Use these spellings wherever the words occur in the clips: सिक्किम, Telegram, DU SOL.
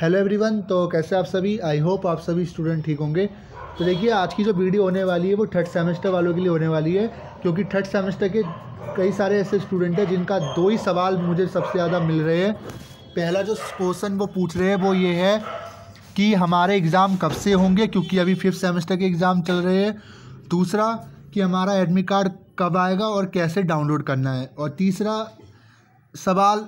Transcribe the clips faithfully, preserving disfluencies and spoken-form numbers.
Hello everyone, तो कैसे आप सभी, आई होप आप सभी स्टूडेंट ठीक होंगे। तो देखिए, आज की जो वीडियो होने वाली है वो थर्ड सेमेस्टर वालों के लिए होने वाली है, क्योंकि थर्ड सेमेस्टर के कई सारे ऐसे स्टूडेंट हैं जिनका दो ही सवाल मुझे सबसे ज़्यादा मिल रहे हैं। पहला जो क्वेश्चन वो पूछ रहे हैं वो ये है कि हमारे एग्ज़ाम कब से होंगे, क्योंकि अभी फिफ्थ सेमेस्टर के एग्ज़ाम चल रहे हैं। दूसरा कि हमारा एडमिट कार्ड कब आएगा और कैसे डाउनलोड करना है। और तीसरा सवाल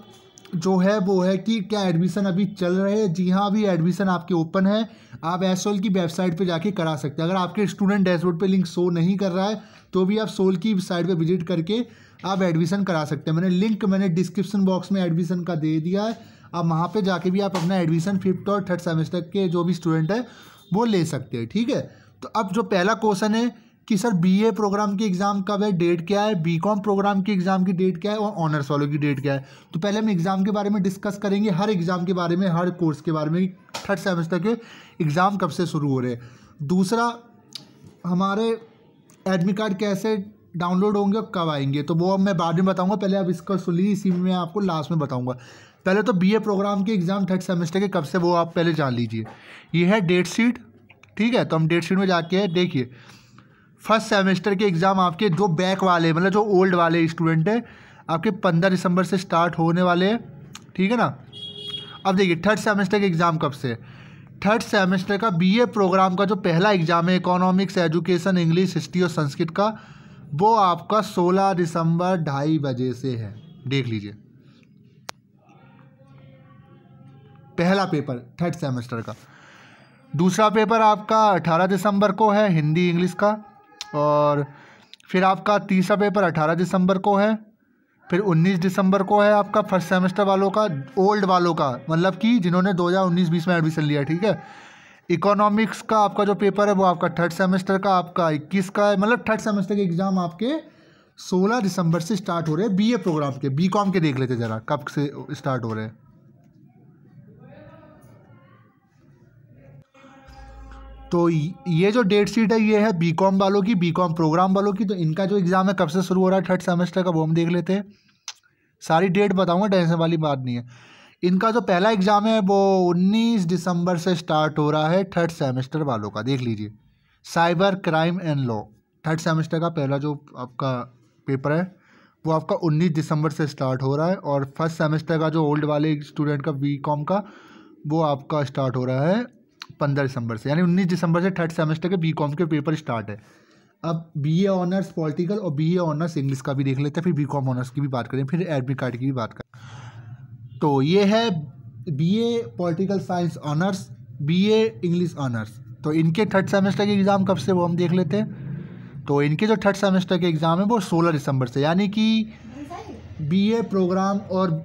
जो है वो है कि क्या एडमिशन अभी चल रहे हैं। जी हाँ, अभी एडमिशन आपके ओपन है, आप एस सोल की वेबसाइट पे जाके करा सकते हैं। अगर आपके स्टूडेंट डैशबोर्ड पे लिंक शो नहीं कर रहा है तो भी आप सोल की साइट पे विजिट करके आप एडमिशन करा सकते हैं। मैंने लिंक मैंने डिस्क्रिप्शन बॉक्स में एडमिशन का दे दिया है, आप वहाँ पर जाके भी आप अपना एडमिशन फिफ्थ और थर्ड सेमेस्टर के जो भी स्टूडेंट है वो ले सकते हैं। ठीक है, तो अब जो पहला क्वेश्चन है कि सर बीए प्रोग्राम की एग्ज़ाम कब है, डेट क्या है, बीकॉम प्रोग्राम की एग्ज़ाम की डेट क्या है और ऑनर्स वालों की डेट क्या है। तो पहले हम एग्ज़ाम के बारे में डिस्कस करेंगे, हर एग्ज़ाम के बारे में, हर कोर्स के बारे में, थर्ड सेमेस्टर के एग्ज़ाम कब से शुरू हो रहे हैं। दूसरा, हमारे एडमिट कार्ड कैसे डाउनलोड होंगे और कब आएंगे, तो वो अब मैं बाद में बताऊँगा, पहले आप इसका सुन लीजिए, इसी में आपको लास्ट में बताऊँगा। पहले तो बीए प्रोग्राम के एग्ज़ाम थर्ड सेमेस्टर के कब से, वो आप पहले जान लीजिए। ये है डेट शीट, ठीक है। तो हम डेट शीट में जाके देखिए, फर्स्ट सेमेस्टर के एग्ज़ाम आपके जो बैक वाले, मतलब जो ओल्ड वाले स्टूडेंट हैं, आपके पंद्रह दिसंबर से स्टार्ट होने वाले हैं, ठीक है ना। अब देखिए थर्ड सेमेस्टर के एग्ज़ाम कब से। थर्ड सेमेस्टर का बीए प्रोग्राम का जो पहला एग्ज़ाम है, इकोनॉमिक्स, एजुकेशन, इंग्लिश, हिस्ट्री और संस्कृत का, वो आपका सोलह दिसंबर ढाई बजे से है। देख लीजिए पहला पेपर थर्ड सेमेस्टर का। दूसरा पेपर आपका अठारह दिसंबर को है, हिंदी इंग्लिश का। और फिर आपका तीसरा पेपर अठारह दिसंबर को है। फिर उन्नीस दिसंबर को है आपका फर्स्ट सेमेस्टर वालों का, ओल्ड वालों का, मतलब कि जिन्होंने दो हज़ार उन्नीस बीस में एडमिशन लिया, ठीक है। इकोनॉमिक्स का आपका जो पेपर है वो आपका थर्ड सेमेस्टर का आपका इक्कीस का है। मतलब थर्ड सेमेस्टर के एग्ज़ाम आपके सोलह दिसंबर से स्टार्ट हो रहे हैं बीए प्रोग्राम के। बीकॉम के देख लेते ज़रा कब से स्टार्ट हो रहे हैं। तो ये जो डेट शीट है ये है बीकॉम वालों की, बीकॉम प्रोग्राम वालों की। तो इनका जो एग्ज़ाम है कब से शुरू हो रहा है थर्ड सेमेस्टर का, वो हम देख लेते हैं। सारी डेट बताऊंगा, टेंशन वाली बात नहीं है। इनका जो पहला एग्ज़ाम है वो उन्नीस दिसंबर से स्टार्ट हो रहा है थर्ड सेमेस्टर वालों का। देख लीजिए, cyber crime and law, third semester का पहला जो आपका पेपर है वो आपका उन्नीस दिसंबर से स्टार्ट हो रहा है। और फर्स्ट सेमेस्टर का जो ओल्ड वाले स्टूडेंट का, बीकॉम का, वो आपका स्टार्ट हो रहा है पंद्रह दिसंबर से, यानी उन्नीस दिसंबर से थर्ड सेमेस्टर के बीकॉम के पेपर स्टार्ट है। अब बीए ऑनर्स पॉलिटिकल और बीए ऑनर्स इंग्लिश का भी देख लेते हैं, फिर बीकॉम ऑनर्स की भी बात करें, फिर एडमिट कार्ड की भी बात करें। तो ये है BA political science honours, BA English honours. तो इनके थर्ड सेमेस्टर के एग्ज़ाम कब से, वो हम देख लेते हैं। तो इनके जो थर्ड सेमेस्टर के एग्ज़ाम है वो सोलह दिसंबर से, यानी कि बीए प्रोग्राम और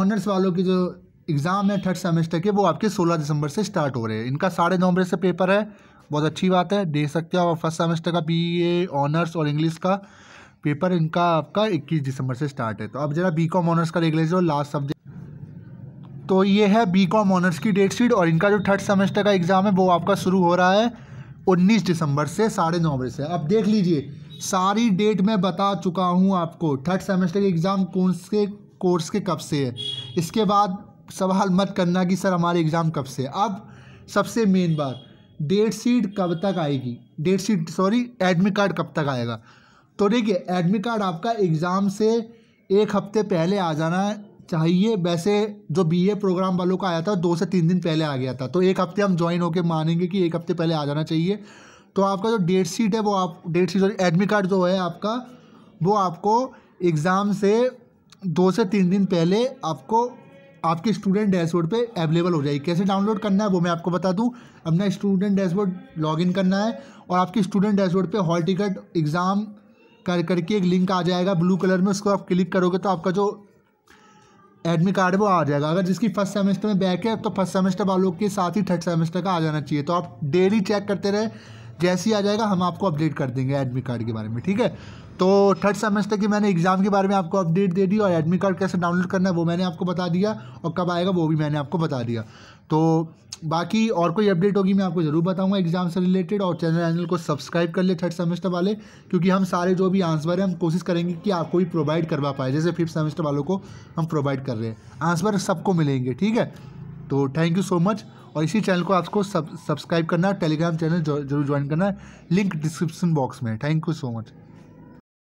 ऑनर्स वालों की जो एग्ज़ाम है थर्ड सेमेस्टर के, वो आपके सोलह दिसंबर से स्टार्ट हो रहे हैं। इनका साढ़े नौ बजे से पेपर है, बहुत अच्छी बात है, देख सकते हो। और फर्स्ट सेमेस्टर का बीए ऑनर्स और इंग्लिश का पेपर इनका आपका इक्कीस दिसंबर से स्टार्ट है। तो अब जरा बीकॉम ऑनर्स का देख लीजिए, लास्ट सब्जेक्ट। तो ये है बीकॉम ऑनर्स की डेट शीट, और इनका जो थर्ड सेमेस्टर का एग्ज़ाम है वो आपका शुरू हो रहा है उन्नीस दिसंबर से साढ़े नौ बजे से। अब देख लीजिए, सारी डेट मैं बता चुका हूँ आपको, थर्ड सेमेस्टर के एग्ज़ाम कौन से कोर्स के कब से है। इसके बाद सवाल मत करना कि सर हमारे एग्ज़ाम कब से। अब सबसे मेन बात, डेट शीट कब तक आएगी, date sheet sorry admit card कब तक आएगा। तो देखिए, एडमिट कार्ड आपका एग्ज़ाम से एक हफ्ते पहले आ जाना चाहिए। वैसे जो बीए प्रोग्राम वालों का आया था दो से तीन दिन पहले आ गया था, तो एक हफ्ते हम ज्वाइन होकर मानेंगे कि एक हफ्ते पहले आ जाना चाहिए। तो आपका जो डेट शीट है वो आप date sheet sorry admit card जो है आपका, वो आपको एग्ज़ाम से दो से तीन दिन पहले आपको आपके स्टूडेंट डैशबोर्ड पे अवेलेबल हो जाएगी। कैसे डाउनलोड करना है वो मैं आपको बता दूं। अपना स्टूडेंट डैशबोर्ड लॉगिन करना है, और आपके स्टूडेंट डैशबोर्ड पे हॉल टिकट एग्ज़ाम कर करके एक लिंक आ जाएगा ब्लू कलर में, उसको आप क्लिक करोगे तो आपका जो एडमिट कार्ड है वो आ जाएगा। अगर जिसकी फर्स्ट सेमेस्टर में बैक है तो फर्स्ट सेमेस्टर वालों के साथ ही थर्ड सेमेस्टर का आ जाना चाहिए। तो आप डेली चेक करते रहें, जैसे ही आ जाएगा हम आपको अपडेट कर देंगे एडमिट कार्ड के बारे में, ठीक है। तो थर्ड सेमेस्टर की मैंने एग्ज़ाम के बारे में आपको अपडेट दे दी, और एडमिट कार्ड कैसे डाउनलोड करना है वो मैंने आपको बता दिया, और कब आएगा वो भी मैंने आपको बता दिया। तो बाकी और कोई अपडेट होगी मैं आपको ज़रूर बताऊंगा एग्ज़ाम से रिलेटेड। और चैनल चैनल को सब्सक्राइब कर ले थर्ड सेमेस्टर वाले, क्योंकि हम सारे जो भी आंसर हैं हम कोशिश करेंगे कि आपको भी प्रोवाइड करवा पाए, जैसे फिफ्थ सेमेस्टर वालों को हम प्रोवाइड कर रहे हैं। आंसर सबको मिलेंगे, ठीक है। तो थैंक यू सो मच। और इसी चैनल को आपको सब सब्सक्राइब करना, टेलीग्राम चैनल जरूर ज्वाइन करना, लिंक डिस्क्रिप्शन बॉक्स में। Thank you so much.